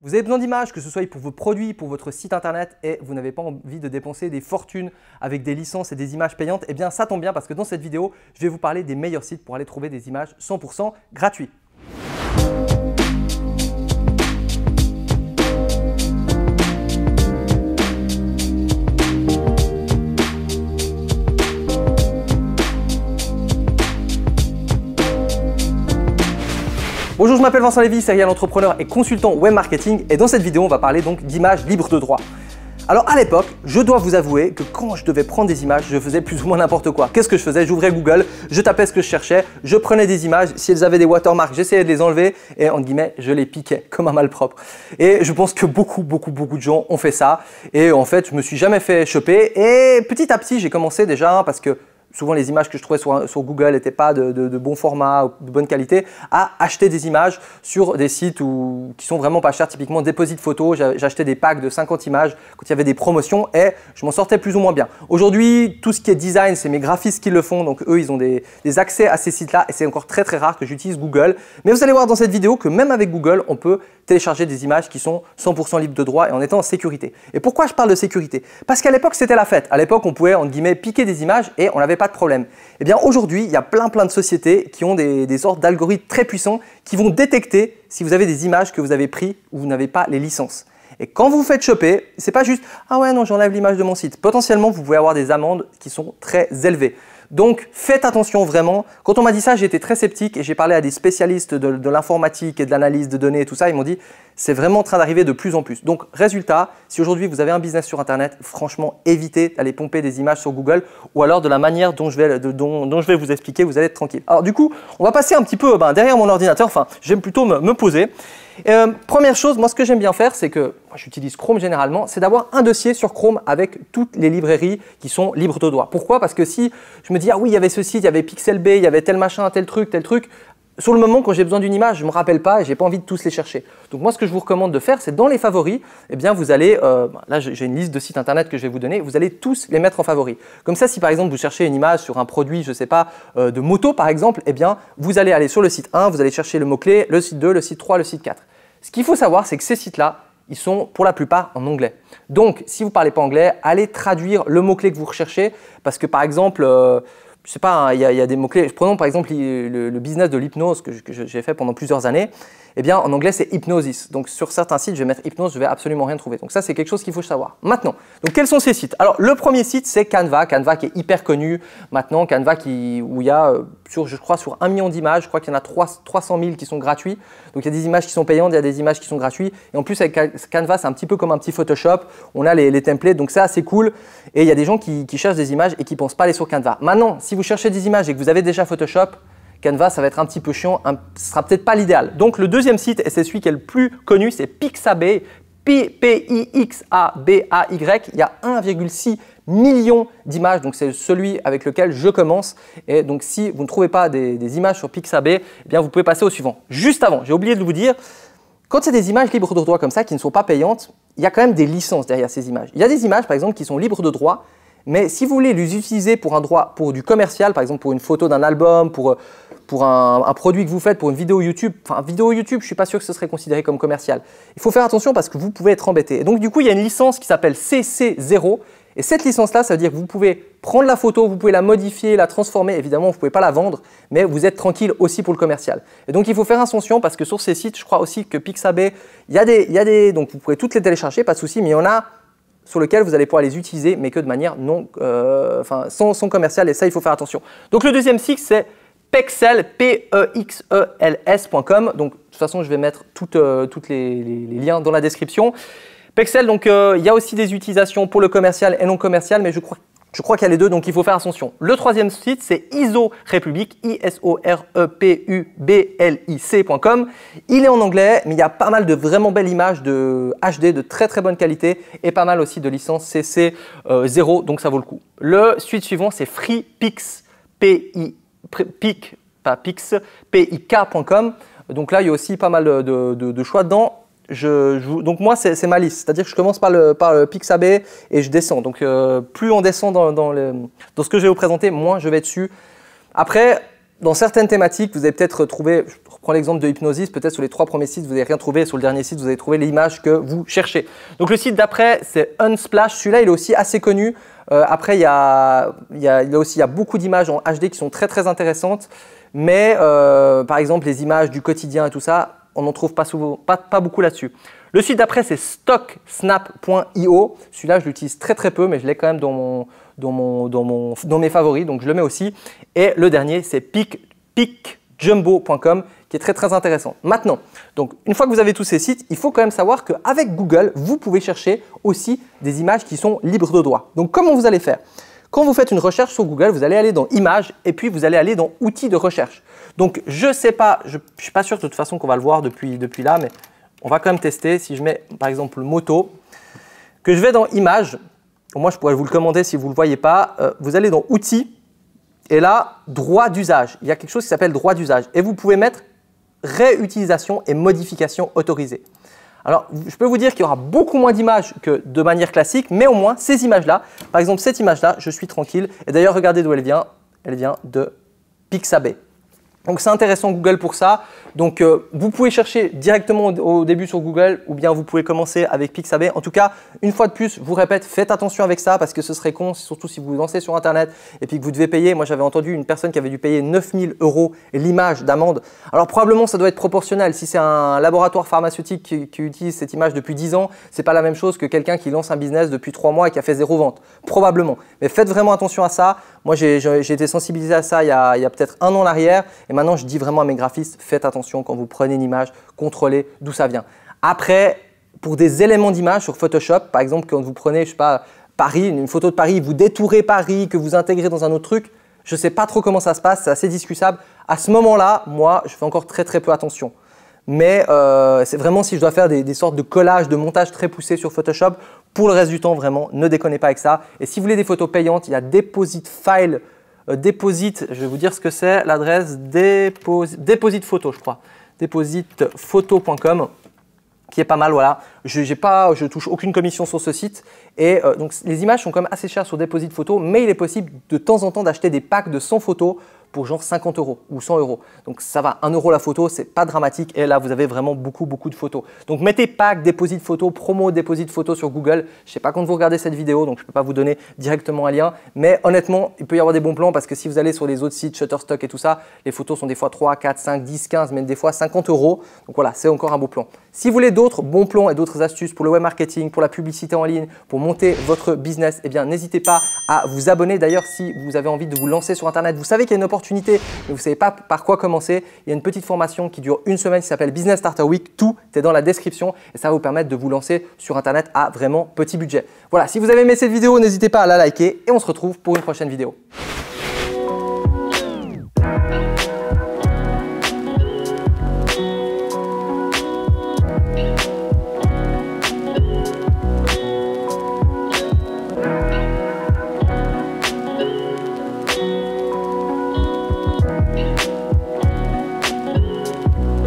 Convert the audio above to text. Vous avez besoin d'images, que ce soit pour vos produits, pour votre site internet, et vous n'avez pas envie de dépenser des fortunes avec des licences et des images payantes, eh bien ça tombe bien parce que dans cette vidéo, je vais vous parler des meilleurs sites pour aller trouver des images 100% gratuits. Bonjour, je m'appelle Vincent Lévy, serial entrepreneur et consultant web marketing, et dans cette vidéo on va parler donc d'images libres de droit. Alors à l'époque, je dois vous avouer que quand je devais prendre des images, je faisais plus ou moins n'importe quoi. Qu'est-ce que je faisais? J'ouvrais Google, je tapais ce que je cherchais, je prenais des images, si elles avaient des watermarks, j'essayais de les enlever et entre guillemets, je les piquais comme un malpropre. Et je pense que beaucoup de gens ont fait ça, et en fait je me suis jamais fait choper, et petit à petit j'ai commencé déjà, parce que souvent les images que je trouvais sur Google n'étaient pas de bon format ou de bonne qualité, à acheter des images sur des sites qui sont vraiment pas chers, typiquement Depositphotos. J'achetais des packs de 50 images quand il y avait des promotions et je m'en sortais plus ou moins bien. Aujourd'hui, tout ce qui est design, c'est mes graphistes qui le font, donc eux, ils ont des accès à ces sites-là et c'est encore très rare que j'utilise Google. Mais vous allez voir dans cette vidéo que même avec Google, on peut télécharger des images qui sont 100% libres de droit et en étant en sécurité. Et pourquoi je parle de sécurité? Parce qu'à l'époque, c'était la fête. À l'époque, on pouvait, entre guillemets, piquer des images et on n'avait pas de problème. Eh bien aujourd'hui, il y a plein de sociétés qui ont des sortes d'algorithmes très puissants qui vont détecter si vous avez des images que vous avez prises ou vous n'avez pas les licences. Et quand vous vous faites choper, c'est pas juste « Ah ouais, non, j'enlève l'image de mon site ». Potentiellement, vous pouvez avoir des amendes qui sont très élevées. Donc faites attention vraiment. Quand on m'a dit ça, j'étais très sceptique et j'ai parlé à des spécialistes de l'informatique et de l'analyse de données et tout ça. Ils m'ont dit « C'est vraiment en train d'arriver de plus en plus ». Donc résultat, si aujourd'hui vous avez un business sur Internet, franchement évitez d'aller pomper des images sur Google ou alors de la manière dont je vais vous expliquer, vous allez être tranquille. Alors du coup, on va passer un petit peu derrière mon ordinateur. Enfin, j'aime plutôt me poser. Première chose, moi ce que j'aime bien faire, c'est que j'utilise Chrome généralement, c'est d'avoir un dossier sur Chrome avec toutes les librairies qui sont libres de droit. Pourquoi? Parce que si je me dis « Ah oui, il y avait ce site, il y avait Pixabay, il y avait tel machin, tel truc », sur le moment, quand j'ai besoin d'une image, je ne me rappelle pas et je n'ai pas envie de tous les chercher. Donc moi, ce que je vous recommande de faire, c'est dans les favoris, eh bien, vous allez, là j'ai une liste de sites internet que je vais vous donner, vous allez tous les mettre en favoris. Comme ça, si par exemple vous cherchez une image sur un produit, je ne sais pas, de moto par exemple, eh bien, vous allez aller sur le site 1, vous allez chercher le mot-clé, le site 2, le site 3, le site 4. Ce qu'il faut savoir, c'est que ces sites-là, ils sont pour la plupart en anglais. Donc, si vous ne parlez pas anglais, allez traduire le mot-clé que vous recherchez, parce que par exemple… je sais pas, il y a des mots-clés. Prenons par exemple le business de l'hypnose que j'ai fait pendant plusieurs années. Eh bien, en anglais, c'est hypnosis. Donc, sur certains sites, je vais mettre hypnose, je vais absolument rien trouver. Donc, ça, c'est quelque chose qu'il faut savoir. Maintenant, donc, quels sont ces sites? Alors, le premier site, c'est Canva. Canva qui est hyper connu maintenant. Canva où il y a, je crois, sur 1 million d'images. Je crois qu'il y en a 300 000 qui sont gratuits. Donc, il y a des images qui sont payantes, il y a des images qui sont gratuites. Et en plus, avec Canva, c'est un petit peu comme un petit Photoshop. On a les templates. Donc, c'est assez cool. Et il y a des gens qui cherchent des images et qui ne pensent pas aller sur Canva. Maintenant, si vous cherchez des images et que vous avez déjà Photoshop, Canva, ça va être un petit peu chiant, ce sera peut-être pas l'idéal. Donc le deuxième site, et c'est celui qui est le plus connu, c'est Pixabay, Pixabay. Il y a 1,6 million d'images, donc c'est celui avec lequel je commence. Et donc si vous ne trouvez pas des images sur Pixabay, eh bien vous pouvez passer au suivant. Juste avant, j'ai oublié de vous dire, quand c'est des images libres de droit comme ça, qui ne sont pas payantes, il y a quand même des licences derrière ces images. Il y a des images, par exemple, qui sont libres de droit, mais si vous voulez les utiliser pour du commercial, par exemple pour une photo d'un album, pour un produit que vous faites, pour une vidéo YouTube, enfin vidéo YouTube, je ne suis pas sûr que ce serait considéré comme commercial. Il faut faire attention parce que vous pouvez être embêté. Et donc du coup, il y a une licence qui s'appelle CC0. Et cette licence-là, ça veut dire que vous pouvez prendre la photo, vous pouvez la modifier, la transformer. Évidemment, vous ne pouvez pas la vendre, mais vous êtes tranquille aussi pour le commercial. Et donc, il faut faire attention parce que sur ces sites, je crois aussi que Pixabay, donc vous pouvez toutes les télécharger, pas de souci, mais il y en a sur lequel vous allez pouvoir les utiliser, mais que de manière sans commercial, et ça, il faut faire attention. Donc, le deuxième site, c'est Pexels, Pexels.com. Donc, de toute façon, je vais mettre toutes les liens dans la description. Pexels, donc, il y a aussi des utilisations pour le commercial et non commercial, mais je crois qu'il y a les deux, donc il faut faire attention. Le troisième site, c'est ISORepublic, ISORepublic.com. Il est en anglais, mais il y a pas mal de vraiment belles images de HD de très bonne qualité et pas mal aussi de licences CC0, donc ça vaut le coup. Le site suivant, c'est FreePix, PIK.com. Donc là, il y a aussi pas mal de choix dedans. Donc moi, c'est ma liste, c'est-à-dire que je commence par le Pixabay et je descends. Donc plus on descend dans ce que je vais vous présenter, moins je vais dessus. Après, dans certaines thématiques, vous allez peut-être trouver, je prends l'exemple de Hypnosis, peut-être sur les 3 premiers sites, vous n'avez rien trouvé, sur le dernier site, vous avez trouvé l'image que vous cherchez. Donc le site d'après, c'est Unsplash, celui-là, il est aussi assez connu. Après, il y a beaucoup d'images en HD qui sont très très intéressantes, mais par exemple, les images du quotidien et tout ça, on n'en trouve pas beaucoup là-dessus. Le site d'après, c'est stocksnap.io. Celui-là, je l'utilise très très peu, mais je l'ai quand même dans mes favoris, donc je le mets aussi. Et le dernier, c'est picjumbo.com, qui est très très intéressant. Maintenant, donc, une fois que vous avez tous ces sites, il faut quand même savoir qu'avec Google, vous pouvez chercher aussi des images qui sont libres de droit. Donc comment vous allez faire? Quand vous faites une recherche sur Google, vous allez aller dans Images et puis vous allez aller dans Outils de recherche. Donc je sais pas, je ne suis pas sûr de toute façon qu'on va le voir depuis là, mais on va quand même tester. Si je mets par exemple moto, que je vais dans Images, moi je pourrais vous le commander si vous ne le voyez pas, vous allez dans Outils et là, droit d'usage. Il y a quelque chose qui s'appelle droit d'usage et vous pouvez mettre réutilisation et modification autorisée. Alors, je peux vous dire qu'il y aura beaucoup moins d'images que de manière classique, mais au moins ces images-là, par exemple cette image-là, je suis tranquille. Et d'ailleurs, regardez d'où elle vient de Pixabay. Donc c'est intéressant Google pour ça. Donc vous pouvez chercher directement au début sur Google ou bien vous pouvez commencer avec Pixabay. En tout cas, une fois de plus, je vous répète, faites attention avec ça parce que ce serait con, surtout si vous vous lancez sur Internet et puis que vous devez payer. Moi, j'avais entendu une personne qui avait dû payer 9 000 € l'image d'amende. Alors probablement, ça doit être proportionnel. Si c'est un laboratoire pharmaceutique qui utilise cette image depuis 10 ans, c'est pas la même chose que quelqu'un qui lance un business depuis 3 mois et qui a fait 0 vente. Probablement. Mais faites vraiment attention à ça. Moi, j'ai été sensibilisé à ça il y a peut-être un an en arrière. Et maintenant, je dis vraiment à mes graphistes, faites attention quand vous prenez une image, contrôlez d'où ça vient. Après, pour des éléments d'image sur Photoshop, par exemple, quand vous prenez, je sais pas, Paris, une photo de Paris, vous détourez Paris, que vous intégrez dans un autre truc, je ne sais pas trop comment ça se passe, c'est assez discutable. À ce moment-là, moi, je fais encore très très peu attention. Mais c'est vraiment si je dois faire des sortes de collages, de montages très poussés sur Photoshop, pour le reste du temps, vraiment, ne déconnez pas avec ça. Et si vous voulez des photos payantes, il y a Depositphotos. Deposit, je vais vous dire ce que c'est, l'adresse Depositphotos, je crois, depositphotos.com, qui est pas mal, voilà. Je touche aucune commission sur ce site et donc les images sont quand même assez chères sur Depositphotos, mais il est possible de temps en temps d'acheter des packs de 100 photos pour genre 50 € ou 100 €. Donc ça va, 1 € la photo, c'est pas dramatique et là vous avez vraiment beaucoup de photos. Donc mettez pack, Depositphotos, promo, Depositphotos sur Google. Je sais pas quand vous regardez cette vidéo, donc je peux pas vous donner directement un lien, mais honnêtement, il peut y avoir des bons plans parce que si vous allez sur les autres sites, Shutterstock et tout ça, les photos sont des fois 3, 4, 5, 10, 15, même des fois 50 €. Donc voilà, c'est encore un beau plan. Si vous voulez d'autres bons plans et d'autres astuces pour le web marketing, pour la publicité en ligne, pour monter votre business, eh bien n'hésitez pas à vous abonner. D'ailleurs, si vous avez envie de vous lancer sur Internet, vous savez qu'il y a une opportunité, mais vous ne savez pas par quoi commencer, il y a une petite formation qui dure 1 semaine qui s'appelle Business Starter Week. Tout est dans la description et ça va vous permettre de vous lancer sur Internet à vraiment petit budget. Voilà, si vous avez aimé cette vidéo, n'hésitez pas à la liker et on se retrouve pour une prochaine vidéo.